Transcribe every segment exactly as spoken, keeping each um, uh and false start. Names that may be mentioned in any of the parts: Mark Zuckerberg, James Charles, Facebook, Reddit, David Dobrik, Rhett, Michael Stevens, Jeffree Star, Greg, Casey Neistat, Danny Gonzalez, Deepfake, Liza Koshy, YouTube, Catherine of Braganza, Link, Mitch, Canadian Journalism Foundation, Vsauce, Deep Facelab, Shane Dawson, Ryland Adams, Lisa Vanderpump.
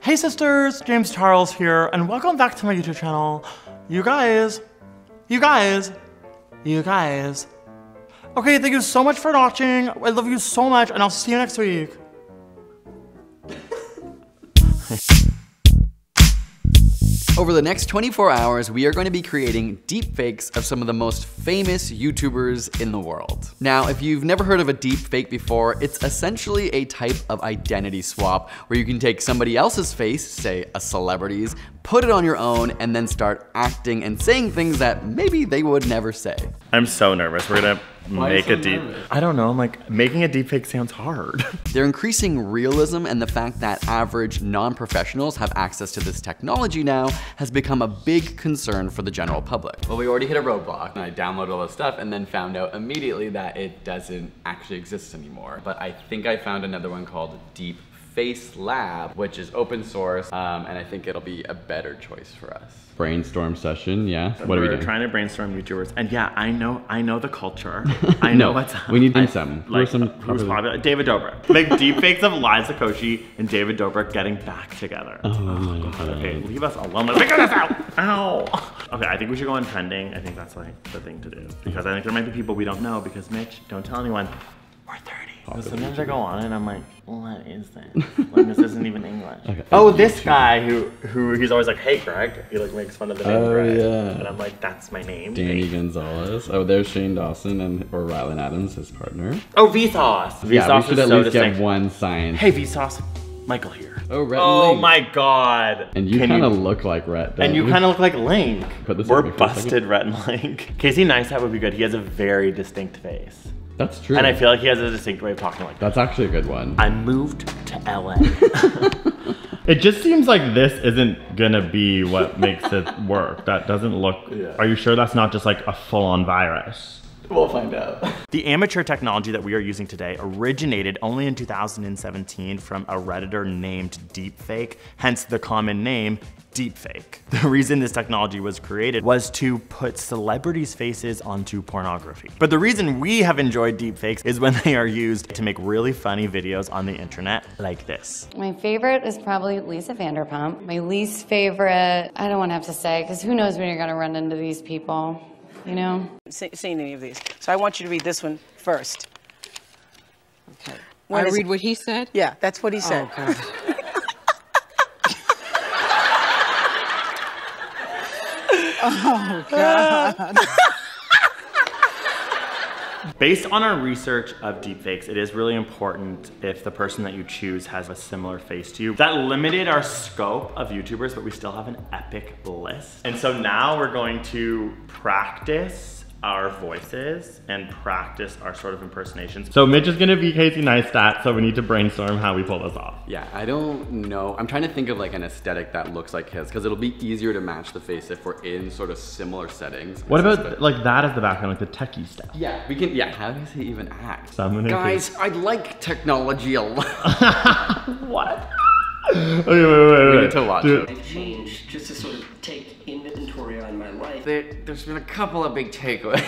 Hey sisters, James Charles here, and welcome back to my YouTube channel. You guys, you guys, you guys. Okay, thank you so much for watching. I love you so much, and I'll see you next week. Over the next twenty-four hours, we are going to be creating deepfakes of some of the most famous YouTubers in the world. Now, if you've never heard of a deepfake before, it's essentially a type of identity swap where you can take somebody else's face, say a celebrity's, put it on your own, and then start acting and saying things that maybe they would never say. I'm so nervous. We're gonna make a deep... I don't know, I'm like, making a deepfake sounds hard. They're increasing realism, and the fact that average non-professionals have access to this technology now has become a big concern for the general public. Well, we already hit a roadblock, and I downloaded all this stuff and then found out immediately that it doesn't actually exist anymore. But I think I found another one called Deep Facelab, which is open source, um, and I think it'll be a better choice for us. Brainstorm session, yeah. So what are we doing? Trying to brainstorm YouTubers, and yeah, I know, I know the culture. I know no, what's up. We need I, some. Like, some uh, who's popular? David Dobrik. Make deepfakes of Liza Koshy and David Dobrik getting back together. Oh, oh God. God. Okay, leave us alone. Let's figure this out. Ow. Okay, I think we should go on trending. I think that's like the thing to do because I think there might be people we don't know. Because Mitch, don't tell anyone. We're thirty. Sometimes I go on and I'm like, what is that? Like, this isn't even English. Okay. Oh, this guy who, who he's always like, hey, Greg. He like makes fun of the name oh, Greg. Yeah. And I'm like, that's my name. Danny hey. Gonzalez. Oh, there's Shane Dawson and or Ryland Adams, his partner. Oh, Vsauce. Vsauce yeah, we should at so least distinct. Get one sign. Hey, Vsauce. Michael here. Oh, Rhett and Link. Oh my God. And you kind of look like Rhett. And you, you? kind of look like Link. We're busted, Rhett and Link. Casey Neistat would be good. He has a very distinct face. That's true. And I feel like he has a distinct way of talking like that. That's actually a good one. I moved to L A. It just seems like this isn't gonna be what makes it work. That doesn't look, yeah. Are you sure that's not just like a full-on virus? We'll find out. The amateur technology that we are using today originated only in two thousand seventeen from a Redditor named Deepfake, hence the common name Deepfake. The reason this technology was created was to put celebrities' faces onto pornography. But the reason we have enjoyed deepfakes is when they are used to make really funny videos on the internet like this. My favorite is probably Lisa Vanderpump. My least favorite, I don't want to have to say, because who knows when you're going to run into these people. You know? Seen any of these. So I want you to read this one first. Okay. When I read it? What he said? Yeah, that's what he said. Oh, God. Oh, God. Based on our research of deepfakes, it is really important if the person that you choose has a similar face to you. That limited our scope of YouTubers, but we still have an epic list. And so now we're going to practice our voices and practice our sort of impersonations. So Mitch is gonna be Casey Neistat, so we need to brainstorm how we pull this off. Yeah, I don't know. I'm trying to think of like an aesthetic that looks like his, because it'll be easier to match the face if we're in sort of similar settings. What about th like that as the background, like the techie stuff? Yeah, we can, yeah. How does he even act? So guys, I like technology a lot. What? Okay, wait, wait, wait. We need to watch it. I've changed just to sort of take inventory on my life. There, there's been a couple of big takeaways.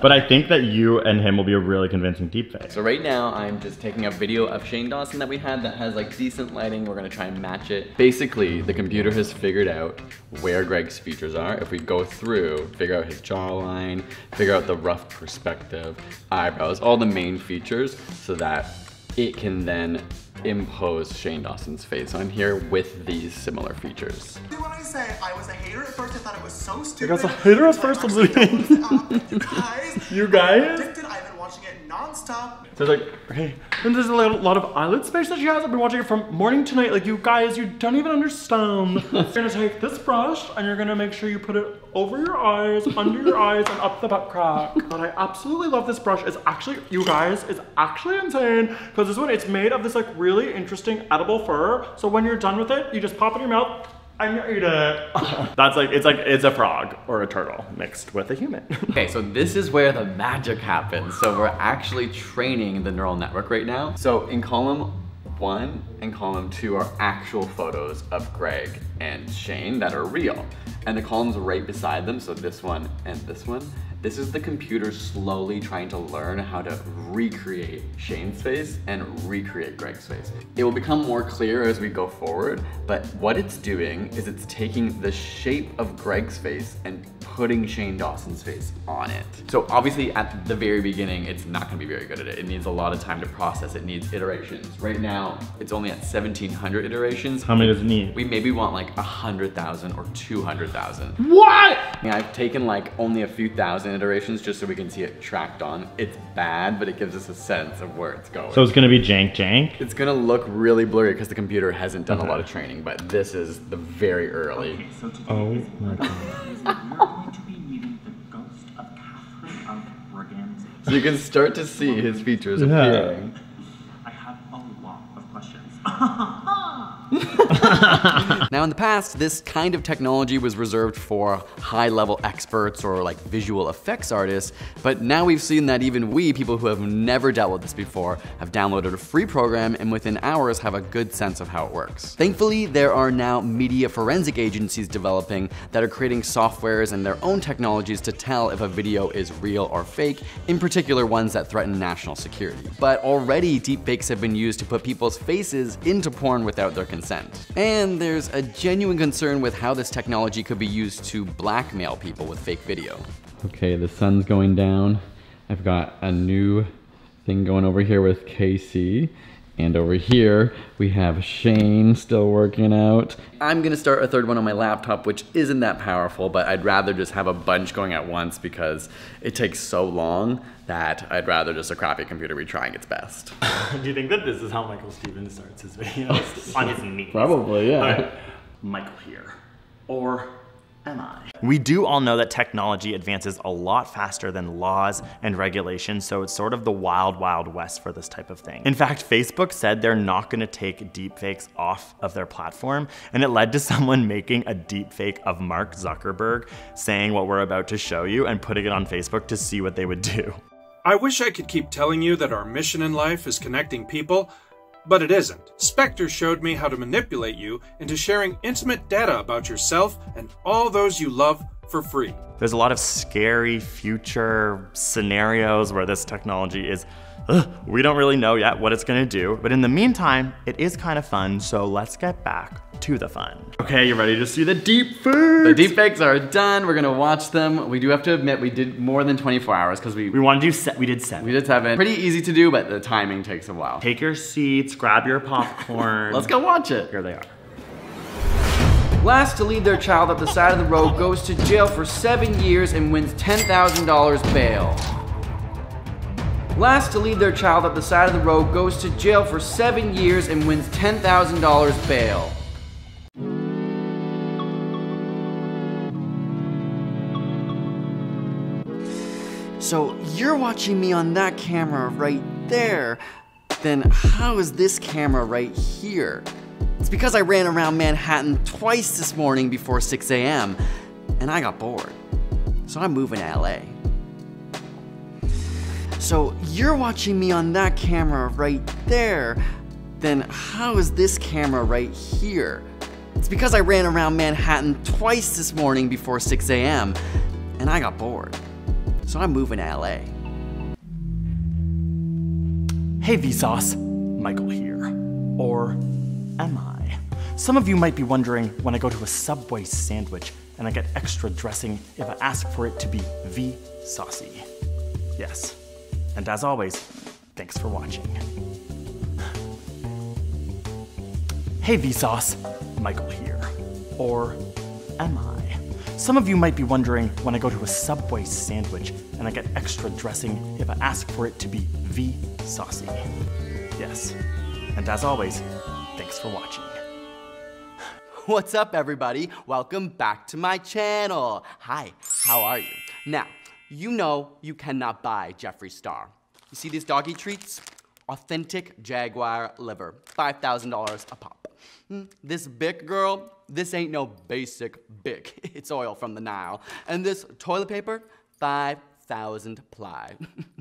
But I think that you and him will be a really convincing deepfake. So right now, I'm just taking a video of Shane Dawson that we had that has like decent lighting. We're gonna try and match it. Basically, the computer has figured out where Greg's features are. If we go through, figure out his jawline, figure out the rough perspective, eyebrows, all the main features, so that it can then impose Shane Dawson's face on here with these similar features. When I say I was a hater at first, I thought it was so stupid. I was a hater at first, I was You guys? You guys? I've been watching it non-stop. So it's like, hey, and there's a lot of eyelid space that she has. I've been watching it from morning to night. Like, you guys, you don't even understand. You're gonna take this brush and you're gonna make sure you put it over your eyes, under your eyes, and up the butt crack. But I absolutely love this brush. It's actually, you guys, it's actually insane. Because this one, it's made of this like really interesting edible fur. So when you're done with it, you just pop it in your mouth and you eat it. That's like, it's like, it's a frog or a turtle mixed with a human. Okay, so this is where the magic happens. So we're actually training the neural network right now. So in column one and column two are actual photos of Greg and Shane that are real. And the columns right beside them, so this one and this one, This is the computer slowly trying to learn how to recreate Shane's face and recreate Greg's face. It will become more clear as we go forward, but what it's doing is it's taking the shape of Greg's face and putting Shane Dawson's face on it. So obviously at the very beginning, it's not gonna be very good at it. It needs a lot of time to process. It needs iterations. Right now, it's only at seventeen hundred iterations. How many does it need? We maybe want like one hundred thousand or two hundred thousand. What? I mean, I've taken like only a few thousand iterations just so we can see it tracked on. It's bad, but it gives us a sense of where it's going. So it's gonna be jank jank? It's gonna look really blurry because the computer hasn't done okay. a lot of training, but this is the very early. Okay, so today oh my God. To be meeting the ghost of Catherine of Braganza. So you can start to see his features yeah. appearing. I have a lot of questions. Now in the past, this kind of technology was reserved for high-level experts or like visual effects artists, but now we've seen that even we, people who have never dealt with this before, have downloaded a free program and within hours have a good sense of how it works. Thankfully, there are now media forensic agencies developing that are creating softwares and their own technologies to tell if a video is real or fake, in particular ones that threaten national security. But already, deepfakes have been used to put people's faces into porn without their consent. And there's a genuine concern with how this technology could be used to blackmail people with fake video. Okay, the sun's going down. I've got a new thing going over here with Casey. And over here, we have Shane still working out. I'm gonna start a third one on my laptop, which isn't that powerful, but I'd rather just have a bunch going at once because it takes so long that I'd rather just a crappy computer retrying its best. Do you think that this is how Michael Stevens starts his videos? On his knees. Probably, yeah. All right. Michael here, or am I? We do all know that technology advances a lot faster than laws and regulations, so it's sort of the wild, wild west for this type of thing. In fact, Facebook said they're not gonna take deepfakes off of their platform, and it led to someone making a deepfake of Mark Zuckerberg saying what we're about to show you and putting it on Facebook to see what they would do. I wish I could keep telling you that our mission in life is connecting people, but it isn't. Spectre showed me how to manipulate you into sharing intimate data about yourself and all those you love for free. There's a lot of scary future scenarios where this technology is, ugh, we don't really know yet what it's gonna do, but in the meantime, it is kind of fun, so let's get back to the fun. Okay, you ready to see the deepfakes? The deepfakes are done, we're gonna watch them. We do have to admit we did more than twenty-four hours, because we- We wanted to do, se we did seven. We did seven. Pretty easy to do, but the timing takes a while. Take your seats, grab your popcorn. Let's go watch it. Here they are. Last to lead their child up the side of the road goes to jail for seven years and wins ten thousand dollars bail. Last to lead their child up the side of the road goes to jail for seven years and wins ten thousand dollars bail. So you're watching me on that camera right there. Then how is this camera right here? It's because I ran around Manhattan twice this morning before six A M and I got bored. So I'm moving to L A. So you're watching me on that camera right there. Then how is this camera right here? It's because I ran around Manhattan twice this morning before six A M and I got bored. So I'm moving to L A. Hey Vsauce, Michael here, or am I? Some of you might be wondering when I go to a Subway sandwich and I get extra dressing if I ask for it to be V-saucy. Yes, and as always, thanks for watching. Hey Vsauce, Michael here, or am I? Some of you might be wondering when I go to a Subway sandwich and I get extra dressing if I ask for it to be V-saucy. Yes, and as always, thanks for watching. What's up, everybody? Welcome back to my channel. Hi, how are you? Now, you know you cannot buy Jeffree Star. You see these doggy treats? Authentic Jaguar liver, five thousand dollars a pop. This Bic, girl, this ain't no basic Bic. It's oil from the Nile. And this toilet paper, five thousand ply.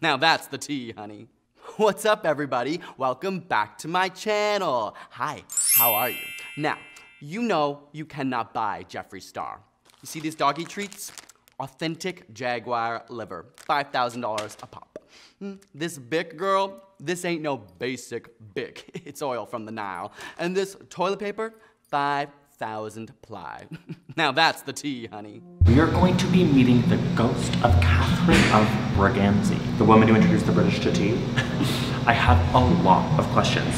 Now that's the tea, honey. What's up, everybody? Welcome back to my channel. Hi, how are you? Now, you know you cannot buy Jeffree Star. You see these doggy treats? authentic jaguar liver, five thousand dollars a pop. This Bic girl, this ain't no basic Bic. It's oil from the Nile. And this toilet paper, five thousand ply. Now that's the tea, honey. We are going to be meeting the ghost of Catherine of Braganza, the woman who introduced the British to tea. I have a lot of questions.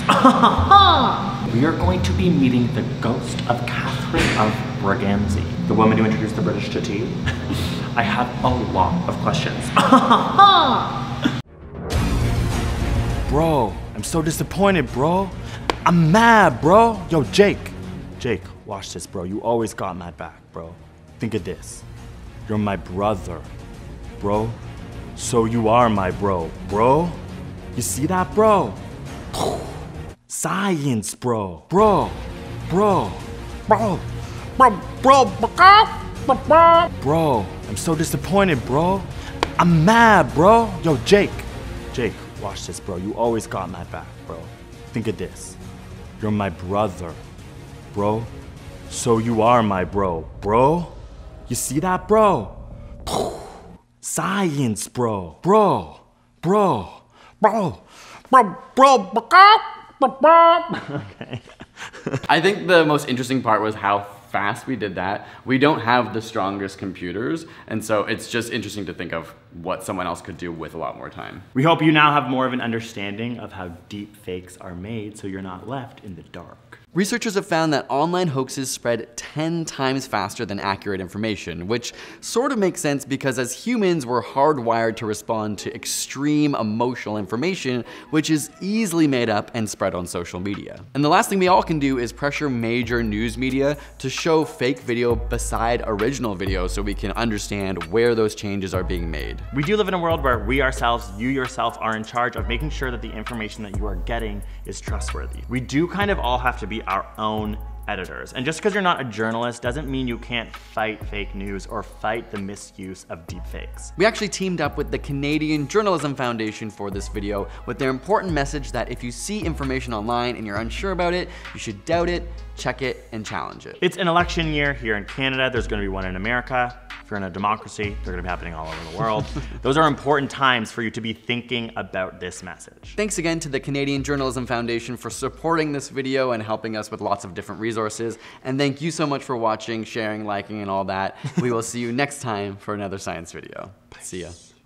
We are going to be meeting the ghost of Catherine of Braganza, the woman who introduced the British to tea. I have a lot of questions. Bro, I'm so disappointed, bro. I'm mad, bro. Yo, Jake. Jake, watch this, bro. You always got my back, bro. Think of this. You're my brother, bro. So you are my bro, bro. You see that, bro? Science, bro. Bro, bro, bro, bro, bro, bro. Bro, I'm so disappointed, bro. I'm mad, bro. Yo, Jake. Jake. Watch this, bro. You always got my back, bro. Think of this. You're my brother, bro. So you are my bro, bro. You see that, bro? Science, bro. Bro, bro, bro, bro, bro, bro. Okay. I think the most interesting part was how fast we did that. We don't have the strongest computers, and so it's just interesting to think of what someone else could do with a lot more time. We hope you now have more of an understanding of how deep fakes are made so you're not left in the dark. Researchers have found that online hoaxes spread ten times faster than accurate information, which sort of makes sense because as humans, we're hardwired to respond to extreme emotional information, which is easily made up and spread on social media. And the last thing we all can do is pressure major news media to show fake video beside original video so we can understand where those changes are being made. We do live in a world where we ourselves, you yourself, are in charge of making sure that the information that you are getting is trustworthy. We do kind of all have to be our own editors. And just because you're not a journalist doesn't mean you can't fight fake news or fight the misuse of deepfakes. We actually teamed up with the Canadian Journalism Foundation for this video with their important message that if you see information online and you're unsure about it, you should doubt it, check it, and challenge it. It's an election year here in Canada. There's going to be one in America. If you're in a democracy, they're going to be happening all over the world. Those are important times for you to be thinking about this message. Thanks again to the Canadian Journalism Foundation for supporting this video and helping us with lots of different resources. And thank you so much for watching, sharing, liking, and all that. We will see you next time for another science video. Peace. See ya.